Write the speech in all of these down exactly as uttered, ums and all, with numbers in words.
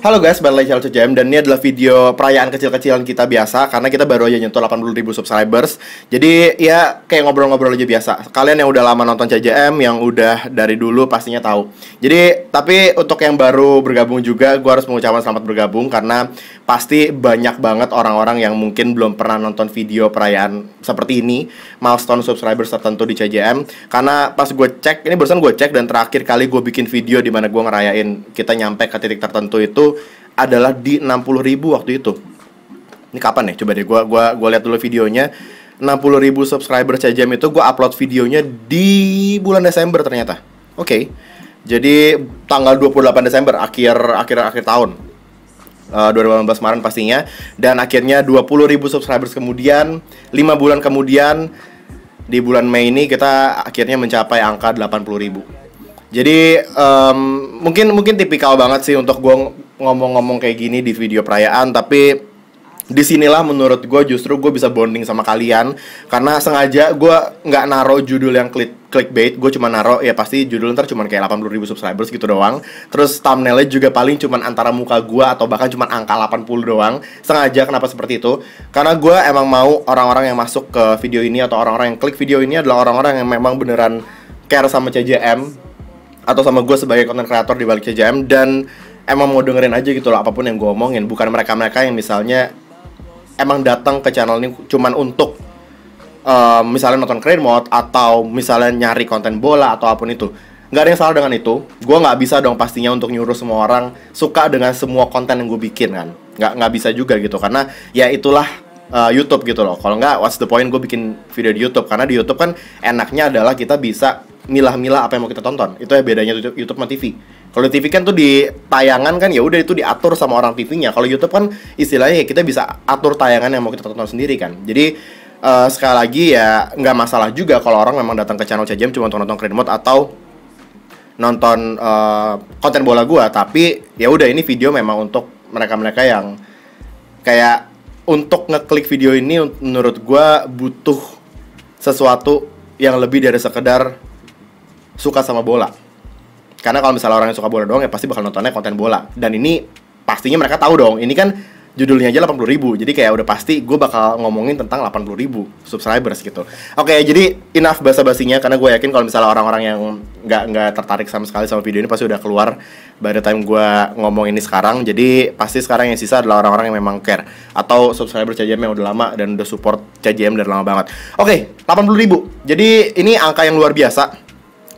Halo guys, balik lagi channel C J M. Dan ini adalah video perayaan kecil-kecilan kita biasa, karena kita baru aja nyentuh delapan puluh ribu subscribers. Jadi ya kayak ngobrol-ngobrol aja biasa. Kalian yang udah lama nonton C J M, yang udah dari dulu pastinya tahu. Jadi, tapi untuk yang baru bergabung juga, gue harus mengucapkan selamat bergabung, karena pasti banyak banget orang-orang yang mungkin belum pernah nonton video perayaan seperti ini, milestone subscribers tertentu di C J M. Karena pas gue cek, ini barusan gue cek, dan terakhir kali gue bikin video dimana gue ngerayain kita nyampe ke titik tertentu itu adalah di enam puluh ribu waktu itu. Ini kapan ya? Coba deh gua gua gua lihat dulu videonya. enam puluh ribu subscriber C J M itu gua upload videonya di bulan Desember ternyata. Oke. Okay. Jadi tanggal dua puluh delapan Desember akhir akhir akhir tahun. Uh, dua ribu delapan belas kemarin pastinya, dan akhirnya dua puluh ribu subscribers kemudian, lima bulan kemudian di bulan Mei ini kita akhirnya mencapai angka delapan puluh ribu. Jadi um, mungkin mungkin tipikal banget sih untuk gue ngomong-ngomong kayak gini di video perayaan, tapi disinilah menurut gue justru gue bisa bonding sama kalian, karena sengaja gue nggak naro judul yang klik clickbait. Gue cuma naro ya pasti judul ntar cuma kayak delapan puluh ribu subscribers gitu doang. Terus thumbnailnya juga paling cuma antara muka gue atau bahkan cuma angka delapan puluh doang. Sengaja kenapa seperti itu? Karena gue emang mau orang-orang yang masuk ke video ini atau orang-orang yang klik video ini adalah orang-orang yang memang beneran care sama C J M atau sama gue sebagai konten kreator di balik C J M, dan emang mau dengerin aja gitu loh apapun yang gue omongin. Bukan mereka-mereka yang misalnya emang datang ke channel ini cuman untuk uh, misalnya nonton crane mode atau misalnya nyari konten bola atau apapun itu. Nggak ada yang salah dengan itu. Gue nggak bisa dong pastinya untuk nyuruh semua orang suka dengan semua konten yang gue bikin kan. Nggak, nggak bisa juga gitu, karena ya itulah uh, YouTube gitu loh. Kalau nggak, what's the point gue bikin video di YouTube? Karena di YouTube kan enaknya adalah kita bisa milah-milah apa yang mau kita tonton. Itu ya bedanya YouTube sama T V. Kalau T V kan tuh di tayangan kan ya udah itu diatur sama orang T V-nya. Kalau YouTube kan istilahnya ya kita bisa atur tayangan yang mau kita tonton sendiri kan. Jadi uh, sekali lagi ya nggak masalah juga kalau orang memang datang ke channel C J M cuma untuk nonton crane mode atau nonton uh, konten bola gua, tapi ya udah ini video memang untuk mereka-mereka yang kayak untuk ngeklik video ini menurut gua butuh sesuatu yang lebih dari sekedar suka sama bola. Karena kalau misalnya orang yang suka bola doang ya pasti bakal nontonnya konten bola. Dan ini pastinya mereka tahu dong. Ini kan judulnya aja delapan puluh ribu. Jadi kayak udah pasti gue bakal ngomongin tentang delapan puluh ribu subscribers gitu. Oke, jadi enough basa-basinya, karena gue yakin kalau misalnya orang-orang yang nggak nggak tertarik sama sekali sama video ini pasti udah keluar by the time gue ngomong ini sekarang. Jadi pasti sekarang yang sisa adalah orang-orang yang memang care atau subscriber C J M yang udah lama dan udah support C J M dari lama banget. Oke, delapan puluh ribu. Jadi ini angka yang luar biasa.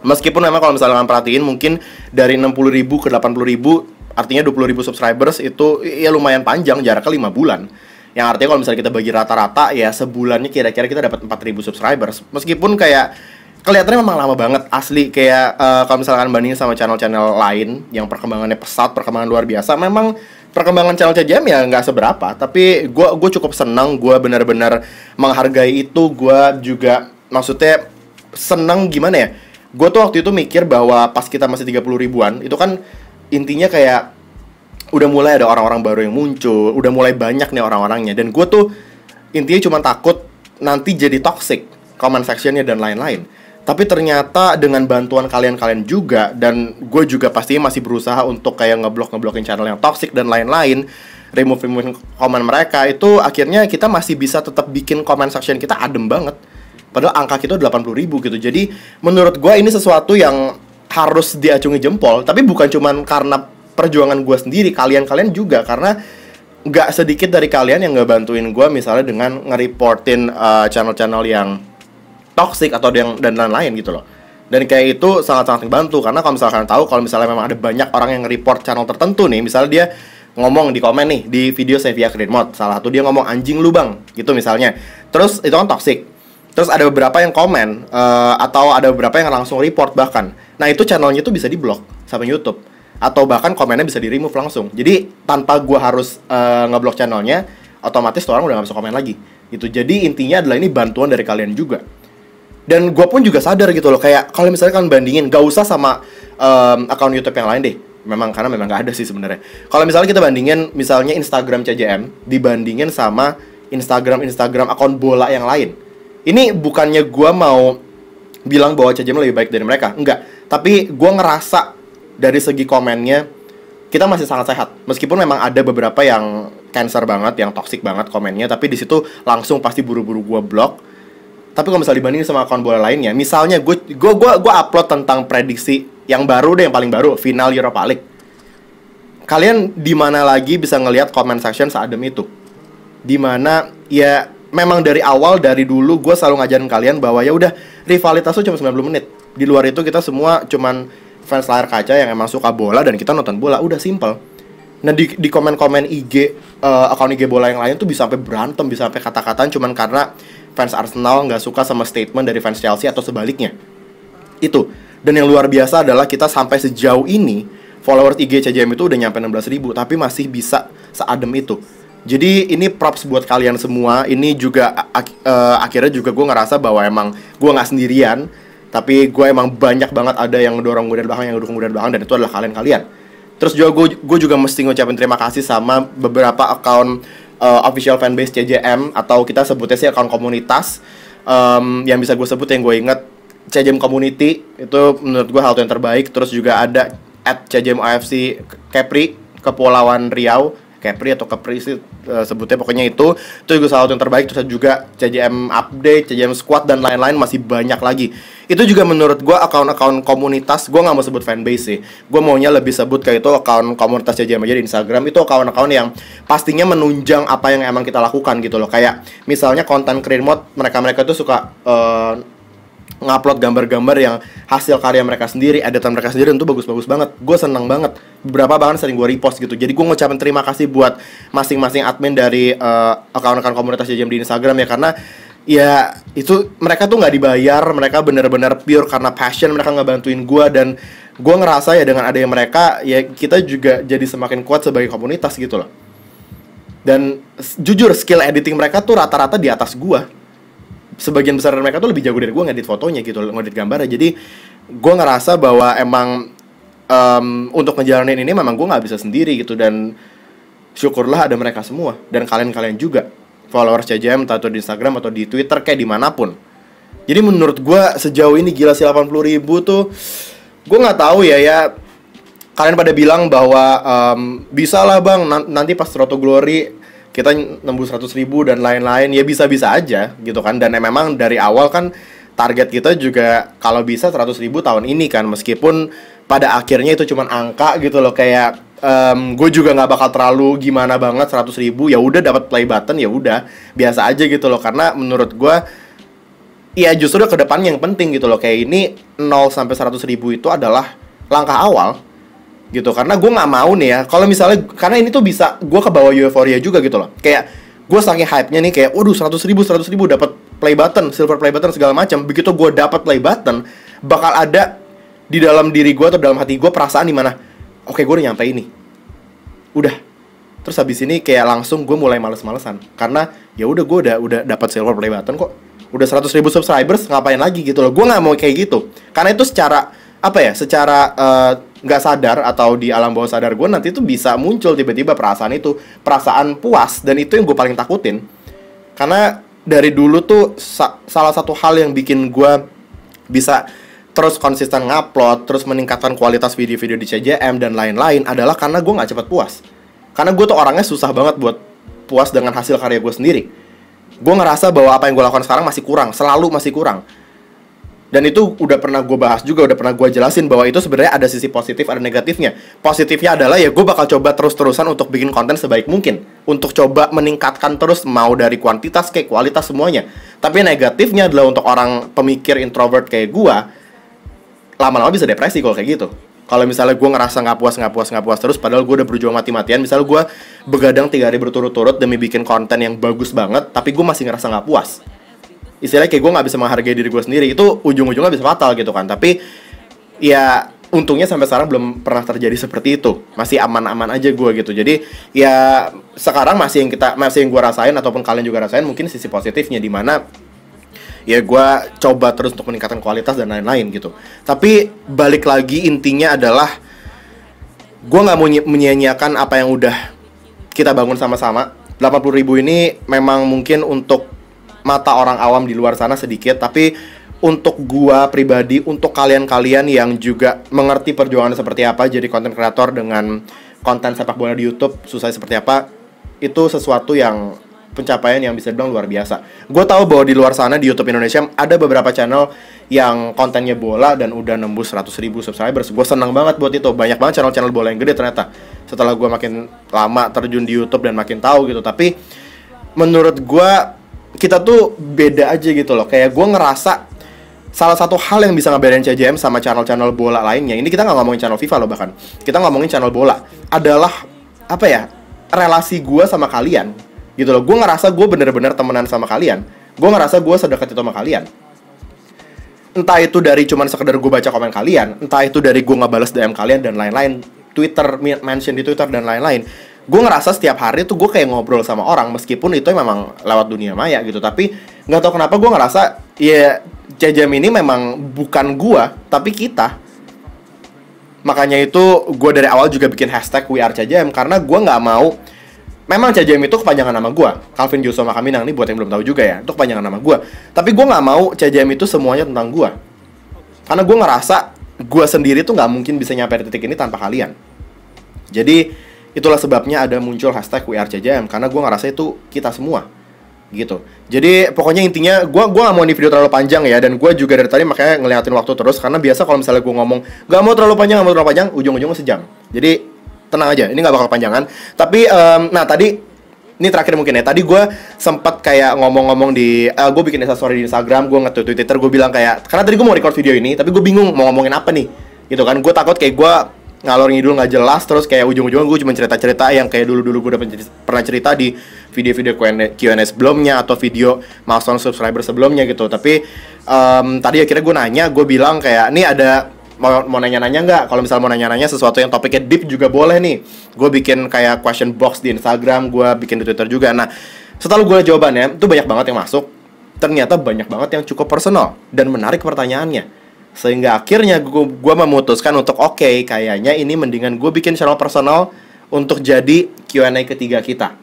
Meskipun memang kalau misalnya kalian perhatiin mungkin dari enam puluh ribu ke delapan puluh ribu, artinya dua puluh ribu subscribers itu ya lumayan panjang, jaraknya lima bulan. Yang artinya kalau misalnya kita bagi rata-rata ya sebulannya kira-kira kita dapat empat ribu subscribers. Meskipun kayak kelihatannya memang lama banget asli, kayak uh, kalau misalnya kalian bandingin sama channel-channel lain yang perkembangannya pesat, perkembangan luar biasa, memang perkembangan channel C J M ya nggak seberapa, tapi gua gua cukup senang, gua benar-benar menghargai itu. Gua juga maksudnya senang gimana ya? Gue tuh waktu itu mikir bahwa pas kita masih tiga puluh ribuan, itu kan intinya kayak udah mulai ada orang-orang baru yang muncul, udah mulai banyak nih orang-orangnya. Dan gue tuh intinya cuma takut nanti jadi toxic, comment section-nya dan lain-lain. Tapi ternyata dengan bantuan kalian-kalian juga, dan gue juga pastinya masih berusaha untuk kayak ngeblok-ngeblokin channel yang toxic dan lain-lain, remove-remove komen mereka, itu akhirnya kita masih bisa tetap bikin comment section kita adem banget. Padahal angka kita delapan puluh ribu gitu. Jadi menurut gue ini sesuatu yang harus diacungi jempol. Tapi bukan cuman karena perjuangan gue sendiri, kalian-kalian juga. Karena gak sedikit dari kalian yang gak bantuin gue, misalnya dengan nge-reportin uh, channel-channel yang toxic atau yang dan lain-lain gitu loh. Dan kayak itu sangat-sangat membantu. Karena kalau misalnya kalian tahu, kalau misalnya memang ada banyak orang yang nge-report channel tertentu nih, misalnya dia ngomong di komen nih di video saya via Green Mode, salah satu dia ngomong anjing lu bang gitu misalnya. Terus itu kan toxic. Terus ada beberapa yang komen, uh, atau ada beberapa yang langsung report bahkan. Nah itu channelnya tuh bisa di-block sama YouTube, atau bahkan komennya bisa di-remove langsung. Jadi tanpa gue harus uh, nge-block channelnya, otomatis orang udah gak bisa komen lagi gitu. Jadi intinya adalah ini bantuan dari kalian juga. Dan gue pun juga sadar gitu loh, kayak kalau misalnya kalian bandingin, gak usah sama um, account YouTube yang lain deh. Memang karena memang gak ada sih sebenarnya. Kalau misalnya kita bandingin misalnya Instagram C J M dibandingin sama Instagram-Instagram akun bola yang lain, ini bukannya gue mau bilang bahwa C J M lebih baik dari mereka, enggak. Tapi gue ngerasa dari segi komennya, kita masih sangat sehat. Meskipun memang ada beberapa yang cancer banget, yang toxic banget komennya, tapi di situ langsung pasti buru-buru gue block. Tapi kalau misalnya dibandingin sama akun bola lainnya, misalnya gue gue gue gue upload tentang prediksi yang baru deh, yang paling baru, final Europa League. Kalian di mana lagi bisa ngelihat comment section seadem itu? Di mana ya memang dari awal, dari dulu gue selalu ngajarin kalian bahwa ya udah, rivalitas tuh cuma sembilan puluh menit. Di luar itu kita semua cuman fans layar kaca yang emang suka bola dan kita nonton bola, udah simple. Nah di, di komen-komen I G, uh, akun I G bola yang lain tuh bisa sampai berantem, bisa sampai kata-kataan cuman karena fans Arsenal nggak suka sama statement dari fans Chelsea atau sebaliknya. Itu. Dan yang luar biasa adalah kita sampai sejauh ini followers I G C J M itu udah nyampe enam belas ribu, tapi masih bisa seadem itu. Jadi ini props buat kalian semua. Ini juga ak uh, akhirnya juga gue ngerasa bahwa emang gue nggak sendirian, tapi gue emang banyak banget ada yang dorong gue dari belakang, yang dukung gue dari belakang, dan itu adalah kalian-kalian. Terus juga gue, gue juga mesti ngucapin terima kasih sama beberapa akun uh, official fanbase C J M, atau kita sebutnya sih akun komunitas. um, Yang bisa gue sebut, yang gue inget, C J M Community, itu menurut gue hal yang terbaik. Terus juga ada at C J M A F C Kepri, Kepulauan Riau, Kepri atau Kepri sih uh, sebutnya, pokoknya itu. Itu juga salah satu yang terbaik. Terus juga C J M Update, C J M Squad, dan lain-lain, masih banyak lagi. Itu juga menurut gue akun-akun komunitas. Gue nggak mau sebut fanbase sih, gue maunya lebih sebut kayak itu akun komunitas C J M aja di Instagram. Itu akun-akun yang pastinya menunjang apa yang emang kita lakukan gitu loh. Kayak misalnya konten creator mode, mereka-mereka tuh suka uh, ngupload gambar-gambar yang hasil karya mereka sendiri, editan mereka sendiri, itu bagus-bagus banget. Gue seneng banget, beberapa bahkan sering gue repost gitu. Jadi gue ngucapin terima kasih buat masing-masing admin dari uh, akun-akun komunitas C J M di Instagram ya, karena ya itu mereka tuh nggak dibayar, mereka bener-bener pure karena passion mereka ngebantuin gue. Dan gue ngerasa ya dengan adanya mereka ya kita juga jadi semakin kuat sebagai komunitas gitu loh. Dan jujur skill editing mereka tuh rata-rata di atas gue. Sebagian besar mereka tuh lebih jago dari gue ngedit fotonya gitu loh, ngedit gambarnya. Jadi gue ngerasa bahwa emang um, untuk ngejalanin ini memang gue nggak bisa sendiri gitu. Dan syukurlah ada mereka semua, dan kalian-kalian juga followers C J M, entah itu di Instagram atau di Twitter, kayak dimanapun. Jadi menurut gue sejauh ini gila sih, delapan puluh ribu tuh. Gue gak tahu ya, ya kalian pada bilang bahwa um, bisa lah bang, nanti pas Roto Glory kita nembus seratus ribu dan lain-lain. Ya bisa-bisa aja gitu kan. Dan memang dari awal kan target kita juga kalau bisa seratus ribu tahun ini kan. Meskipun pada akhirnya itu cuman angka gitu loh. Kayak Um, gue juga nggak bakal terlalu gimana banget seratus ribu. Ya udah dapat play button, ya udah biasa aja gitu loh. Karena menurut gue ya justru ke depan yang penting gitu loh. Kayak ini nol sampai seratus ribu itu adalah langkah awal gitu. Karena gue nggak mau nih ya, kalau misalnya, karena ini tuh bisa gue kebawa euforia juga gitu loh. Kayak gue saking hype-nya nih, kayak waduh seratus ribu dapat play button, silver play button segala macam. Begitu gue dapat play button, bakal ada di dalam diri gue atau dalam hati gue perasaan dimana oke, gue udah nyampe ini, udah. Terus habis ini kayak langsung gue mulai males-malesan, karena ya udah gue udah udah dapat silver play button kok, udah seratus ribu subscribers, ngapain lagi gitu loh. Gue nggak mau kayak gitu, karena itu secara apa ya, secara nggak uh, sadar atau di alam bawah sadar gue nanti itu bisa muncul tiba-tiba perasaan itu, perasaan puas, dan itu yang gue paling takutin. Karena dari dulu tuh sa salah satu hal yang bikin gue bisa terus konsisten ngupload, terus meningkatkan kualitas video-video di C J M dan lain-lain adalah karena gue gak cepat puas. Karena gue tuh orangnya susah banget buat puas dengan hasil karya gue sendiri. Gue ngerasa bahwa apa yang gue lakukan sekarang masih kurang, selalu masih kurang. Dan itu udah pernah gue bahas juga, udah pernah gue jelasin bahwa itu sebenarnya ada sisi positif, ada negatifnya. Positifnya adalah ya gue bakal coba terus-terusan untuk bikin konten sebaik mungkin, untuk coba meningkatkan terus, mau dari kuantitas kayak kualitas semuanya. Tapi negatifnya adalah untuk orang pemikir introvert kayak gue, lama-lama bisa depresi kalau kayak gitu. Kalau misalnya gue ngerasa nggak puas, nggak puas, nggak puas terus, padahal gue udah berjuang mati-matian. Misalnya gue begadang tiga hari berturut-turut demi bikin konten yang bagus banget, tapi gue masih ngerasa nggak puas. Istilahnya kayak gue nggak bisa menghargai diri gue sendiri. Itu ujung-ujungnya bisa fatal gitu kan. Tapi ya untungnya sampai sekarang belum pernah terjadi seperti itu. Masih aman-aman aja gue gitu. Jadi ya sekarang masih yang kita, masih yang gue rasain ataupun kalian juga rasain mungkin sisi positifnya, di mana ya gue coba terus untuk meningkatkan kualitas dan lain-lain gitu. Tapi balik lagi intinya adalah gue gak mau menyia-nyiakan apa yang udah kita bangun sama-sama. Delapan puluh ribu ini memang mungkin untuk mata orang awam di luar sana sedikit, tapi untuk gue pribadi, untuk kalian-kalian yang juga mengerti perjuangan seperti apa jadi konten kreator dengan konten sepak bola di YouTube susah seperti apa, itu sesuatu yang pencapaian yang bisa dibilang luar biasa. Gue tahu bahwa di luar sana di YouTube Indonesia ada beberapa channel yang kontennya bola dan udah nembus seratus ribu subscribers. Gue seneng banget buat itu. Banyak banget channel-channel bola yang gede ternyata. Setelah gue makin lama terjun di YouTube dan makin tahu gitu. Tapi menurut gue kita tuh beda aja gitu loh. Kayak gue ngerasa salah satu hal yang bisa ngebedain C J M sama channel-channel bola lainnya, ini kita nggak ngomongin channel FIFA loh bahkan, kita ngomongin channel bola, adalah apa ya, relasi gue sama kalian gitu loh. Gue ngerasa gue bener-bener temenan sama kalian. Gue ngerasa gue sedekat itu sama kalian. Entah itu dari cuman sekedar gue baca komen kalian, entah itu dari gue ngebales D M kalian dan lain-lain, Twitter, mention di Twitter dan lain-lain. Gue ngerasa setiap hari tuh gue kayak ngobrol sama orang, meskipun itu memang lewat dunia maya gitu. Tapi nggak tahu kenapa gue ngerasa ya C J M ini memang bukan gue, tapi kita. Makanya itu gue dari awal juga bikin hashtag We Are C J M, karena gue nggak mau. Memang C J M itu kepanjangan nama gue, Calvin Joshua Makaminang, ini buat yang belum tahu juga ya, itu kepanjangan nama gue. Tapi gue gak mau C J M itu semuanya tentang gue, karena gue ngerasa gue sendiri tuh gak mungkin bisa nyampe di titik ini tanpa kalian. Jadi itulah sebabnya ada muncul hashtag We Are C J M, karena gue ngerasa itu kita semua gitu. Jadi pokoknya intinya gue gua gak mau ini video terlalu panjang ya. Dan gue juga dari tadi makanya ngeliatin waktu terus, karena biasa kalau misalnya gue ngomong gak mau terlalu panjang, gak mau terlalu panjang, ujung-ujungnya sejam. Jadi tenang aja, ini gak bakal panjangan. Tapi, um, nah tadi, ini terakhir mungkin ya. Tadi gue sempet kayak ngomong-ngomong di uh, gue bikin instastory di Instagram, gue nge-tweet Twitter, gue bilang kayak, karena tadi gue mau record video ini, tapi gue bingung mau ngomongin apa nih gitu kan. Gue takut kayak gue ngalor ngidul gak jelas, terus kayak ujung-ujungnya gue cuma cerita-cerita yang kayak dulu-dulu gue udah pernah cerita di video-video Q and A sebelumnya, atau video milestone subscriber sebelumnya gitu. Tapi, um, tadi akhirnya gue nanya, gue bilang kayak, ini ada mau mau nanya-nanya nggak? Kalau misal mau nanya-nanya sesuatu yang topiknya deep juga boleh nih. Gue bikin kayak question box di Instagram, gue bikin di Twitter juga. Nah, setelah gue jawabannya, itu banyak banget yang masuk. Ternyata banyak banget yang cukup personal dan menarik pertanyaannya. Sehingga akhirnya gue, gue memutuskan untuk oke, okay, kayaknya ini mendingan gue bikin channel personal untuk jadi Q and A ketiga kita.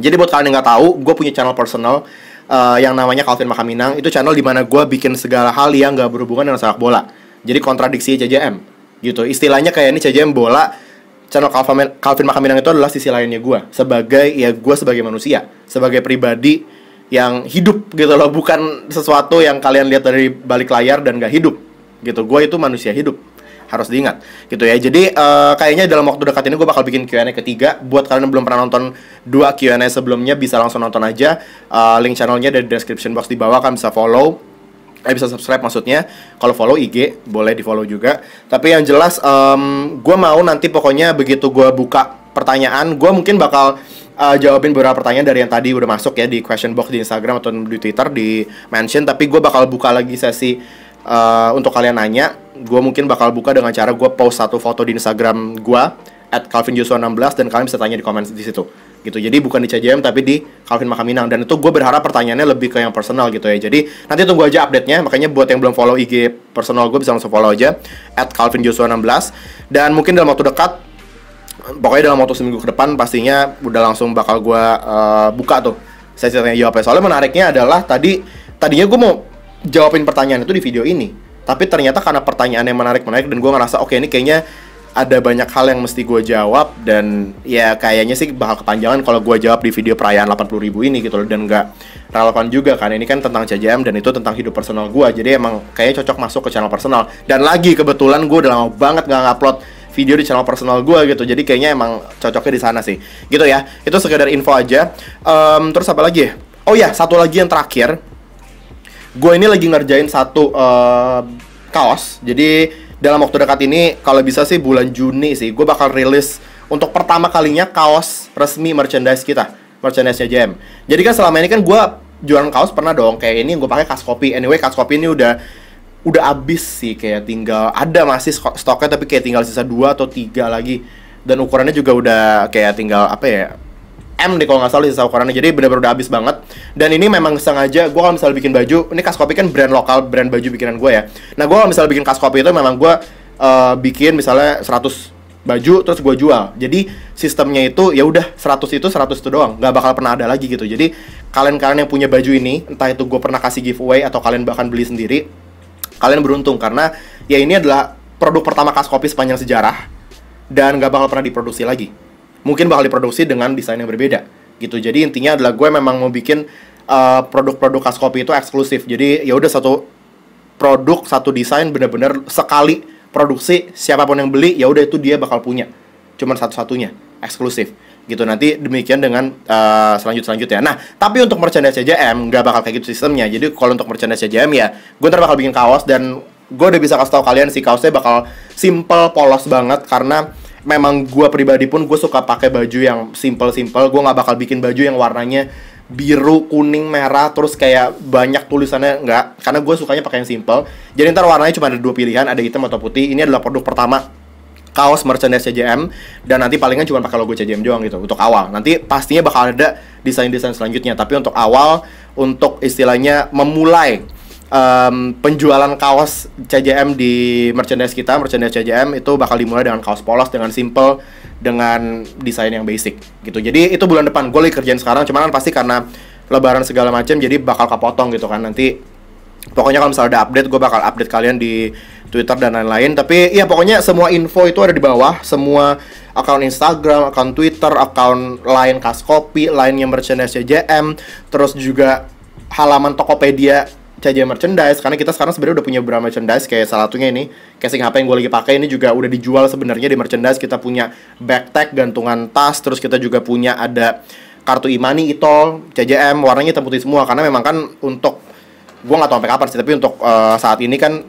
Jadi buat kalian yang nggak tahu, gue punya channel personal uh, yang namanya Calvin Makaminang. Itu channel dimana gue bikin segala hal yang nggak berhubungan dengan sepak bola. Jadi kontradiksi C J M gitu. Istilahnya kayak ini C J M bola, channel Calvin, Calvin Makaminang itu adalah sisi lainnya gue. Sebagai, ya gue sebagai manusia, sebagai pribadi yang hidup gitu loh. Bukan sesuatu yang kalian lihat dari balik layar dan gak hidup gitu. Gue itu manusia hidup, harus diingat gitu ya. Jadi uh, kayaknya dalam waktu dekat ini gue bakal bikin Q and A ketiga. Buat kalian yang belum pernah nonton dua Q and A sebelumnya, bisa langsung nonton aja. uh, Link channelnya ada di description box di bawah, kan bisa follow. Eh, bisa subscribe maksudnya. Kalau follow I G boleh di follow juga. Tapi yang jelas um, gue mau nanti pokoknya begitu gue buka pertanyaan, gue mungkin bakal uh, jawabin beberapa pertanyaan dari yang tadi udah masuk ya di question box di Instagram atau di Twitter, di mention. Tapi gue bakal buka lagi sesi uh, untuk kalian nanya. Gue mungkin bakal buka dengan cara gue post satu foto di Instagram gue at calvin joshua enam belas, dan kalian bisa tanya di komen di situ gitu. Jadi bukan di C J M tapi di Calvin Makaminang, dan itu gue berharap pertanyaannya lebih ke yang personal gitu ya. Jadi nanti tunggu aja update-nya. Makanya buat yang belum follow I G personal gue bisa langsung follow aja at calvin joshua enam belas. Dan mungkin dalam waktu dekat, pokoknya dalam waktu seminggu ke depan pastinya udah langsung bakal gue uh, buka tuh sesi tanya jawabnya. Soalnya menariknya adalah tadi tadinya gue mau jawabin pertanyaan itu di video ini, tapi ternyata karena pertanyaannya menarik-menarik dan gue ngerasa oke okay, ini kayaknya ada banyak hal yang mesti gue jawab. Dan ya kayaknya sih bakal kepanjangan kalau gue jawab di video perayaan delapan puluh ribu ini gitu loh. Dan gak relevan juga kan, ini kan tentang C J M dan itu tentang hidup personal gue. Jadi emang kayaknya cocok masuk ke channel personal. Dan lagi kebetulan gue udah lama banget gak ngupload video di channel personal gue gitu. Jadi kayaknya emang cocoknya di sana sih gitu ya. Itu sekedar info aja. um, Terus apa lagi? Oh ya, satu lagi yang terakhir. Gue ini lagi ngerjain satu uh, kaos. Jadi dalam waktu dekat ini, kalau bisa sih bulan Juni sih, gue bakal rilis untuk pertama kalinya kaos resmi merchandise kita, merchandise C J M. Jadi kan selama ini kan gue jualan kaos pernah dong, kayak ini yang gue pakai Kaskopi. Anyway, Kaskopi ini udah udah abis sih, kayak tinggal ada masih stoknya tapi kayak tinggal sisa dua atau tiga lagi. Dan ukurannya juga udah kayak tinggal apa ya, M deh kalau nggak salah sisa ukurannya. Jadi bener-bener udah habis banget. Dan ini memang sengaja gue kalau misalnya bikin baju, ini Kaskopi kan brand lokal, brand baju bikinan gue ya. Nah gue kalau misalnya bikin Kaskopi itu memang gue uh, bikin misalnya seratus baju terus gue jual. Jadi sistemnya itu ya udah seratus itu seratus itu doang, nggak bakal pernah ada lagi gitu. Jadi kalian-kalian yang punya baju ini, entah itu gue pernah kasih giveaway atau kalian bahkan beli sendiri, kalian beruntung karena ya ini adalah produk pertama Kaskopi sepanjang sejarah. dan gak bakal pernah diproduksi lagi. Mungkin bakal diproduksi dengan desain yang berbeda gitu. Jadi intinya adalah gue memang mau bikin uh, produk-produk Kaskopi itu eksklusif. Jadi ya udah satu produk, satu desain bener-bener sekali produksi, siapapun yang beli ya udah itu dia bakal punya. Cuman satu-satunya, eksklusif gitu. Nanti demikian dengan uh, selanjut-selanjutnya. Nah, tapi untuk merchandise C J M nggak bakal kayak gitu sistemnya. Jadi kalau untuk merchandise C J M ya, gue ntar bakal bikin kaos, dan gue udah bisa kasih tau kalian si kaosnya bakal simple, polos banget, karena memang gue pribadi pun gue suka pakai baju yang simple-simple. Gue nggak bakal bikin baju yang warnanya biru, kuning, merah, terus kayak banyak tulisannya, nggak. Karena gue sukanya pakai yang simple. Jadi ntar warnanya cuma ada dua pilihan, ada hitam atau putih. Ini adalah produk pertama kaos merchandise C J M, dan nanti palingan cuma pakai logo C J M doang gitu untuk awal. Nanti pastinya bakal ada desain-desain selanjutnya, tapi untuk awal, untuk istilahnya memulai um, penjualan kaos C J M di merchandise kita, merchandise C J M itu bakal dimulai dengan kaos polos, dengan simple, dengan desain yang basic gitu. Jadi itu bulan depan, gue lagi kerjain sekarang, cuman kan pasti karena lebaran segala macam jadi bakal kepotong gitu kan. Nanti pokoknya kalau misalnya ada update, gue bakal update kalian di Twitter dan lain-lain. Tapi ya pokoknya semua info itu ada di bawah. Semua akun Instagram, akun Twitter, akun line Kaskopi, line-nya merchandise C J M, terus juga halaman Tokopedia C J M merchandise. Karena kita sekarang sebenarnya udah punya beberapa merchandise, kayak salah satunya ini casing H P yang gue lagi pakai ini juga udah dijual sebenarnya di merchandise. Kita punya backpack, gantungan tas, terus kita juga punya ada kartu imani itu C J M, warnanya hitam putih semua. Karena memang kan untuk gue gak tau sampai kapan sih, tapi untuk uh, saat ini kan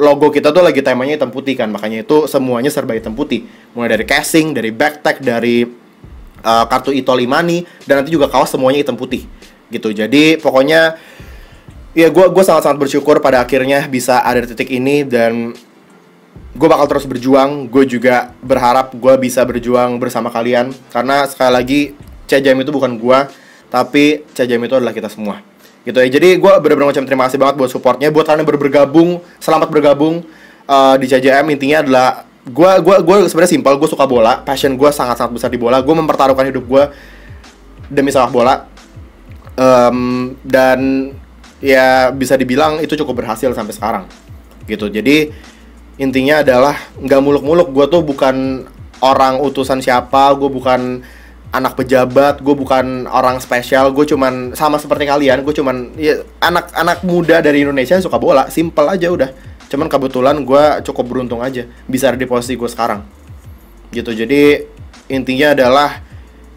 logo kita tuh lagi temanya hitam putih kan. Makanya itu semuanya serba hitam putih. Mulai dari casing, dari backpack, dari uh, kartu Itol Imani, dan nanti juga kaos semuanya hitam putih gitu. Jadi pokoknya ya gue gue sangat-sangat bersyukur pada akhirnya bisa ada di titik ini, dan gue bakal terus berjuang. Gue juga berharap gue bisa berjuang bersama kalian, karena sekali lagi C J M itu bukan gue, tapi C J M itu adalah kita semua gitu ya. Jadi gue bener-bener macam terima kasih banget buat supportnya, buat kalian yang baru bergabung, selamat bergabung uh, di C J M. Intinya adalah gue gue gue sebenarnya simpel, gue suka bola, passion gue sangat-sangat besar di bola, gue mempertaruhkan hidup gue demi sepak bola, um, dan ya bisa dibilang itu cukup berhasil sampai sekarang gitu. Jadi intinya adalah nggak muluk-muluk, gue tuh bukan orang utusan siapa, gue bukan anak pejabat, gue bukan orang spesial, gue cuman sama seperti kalian, gue cuman ya, anak-anak muda dari Indonesia yang suka bola, simple aja udah. Cuman kebetulan gue cukup beruntung aja bisa ada di posisi gue sekarang gitu. Jadi intinya adalah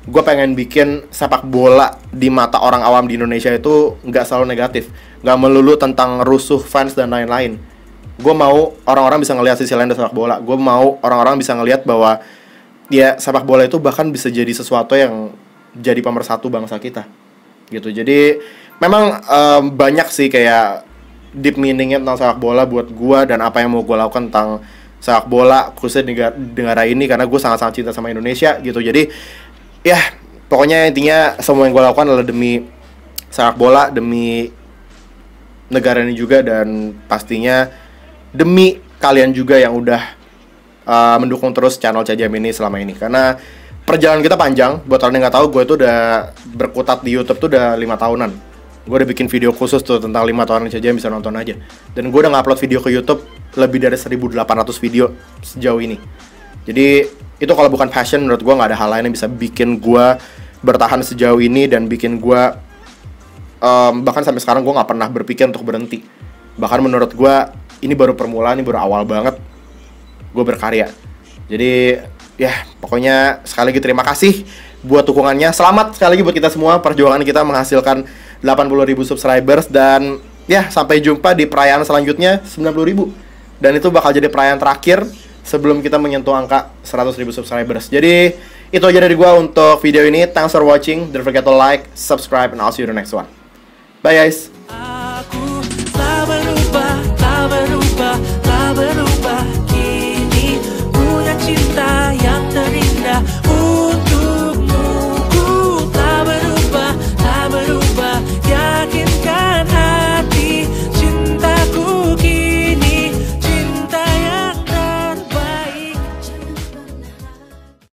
gue pengen bikin sepak bola di mata orang awam di Indonesia itu nggak selalu negatif, nggak melulu tentang rusuh fans dan lain-lain. Gue mau orang-orang bisa ngelihat sisi lain dari sepak bola, gue mau orang-orang bisa ngelihat bahwa ya sepak bola itu bahkan bisa jadi sesuatu yang jadi pemersatu bangsa kita gitu. Jadi memang um, banyak sih kayak deep meaningnya tentang sepak bola buat gua, dan apa yang mau gua lakukan tentang sepak bola khususnya di negara ini, karena gua sangat-sangat cinta sama Indonesia gitu. Jadi ya pokoknya intinya semua yang gua lakukan adalah demi sepak bola, demi negara ini juga, dan pastinya demi kalian juga yang udah Uh, mendukung terus channel C J M ini selama ini. Karena perjalanan kita panjang. Buat orang yang gak tahu, gue tuh udah berkutat di YouTube tuh udah lima tahunan. Gue udah bikin video khusus tuh tentang lima tahunan C J M, bisa nonton aja. Dan gue udah ngupload video ke YouTube lebih dari seribu delapan ratus video sejauh ini. Jadi itu kalau bukan passion, menurut gue gak ada hal lain yang bisa bikin gue bertahan sejauh ini, dan bikin gue um, bahkan sampai sekarang gue gak pernah berpikir untuk berhenti. Bahkan menurut gue ini baru permulaan, ini baru awal banget gue berkarya. Jadi ya pokoknya sekali lagi terima kasih buat dukungannya. Selamat sekali lagi buat kita semua, perjuangan kita menghasilkan delapan puluh ribu subscribers, dan ya sampai jumpa di perayaan selanjutnya sembilan puluh ribu, dan itu bakal jadi perayaan terakhir sebelum kita menyentuh angka seratus ribu subscribers. Jadi itu aja dari gue untuk video ini. Thanks for watching, don't forget to like, subscribe, and I'll see you in the next one. Bye guys.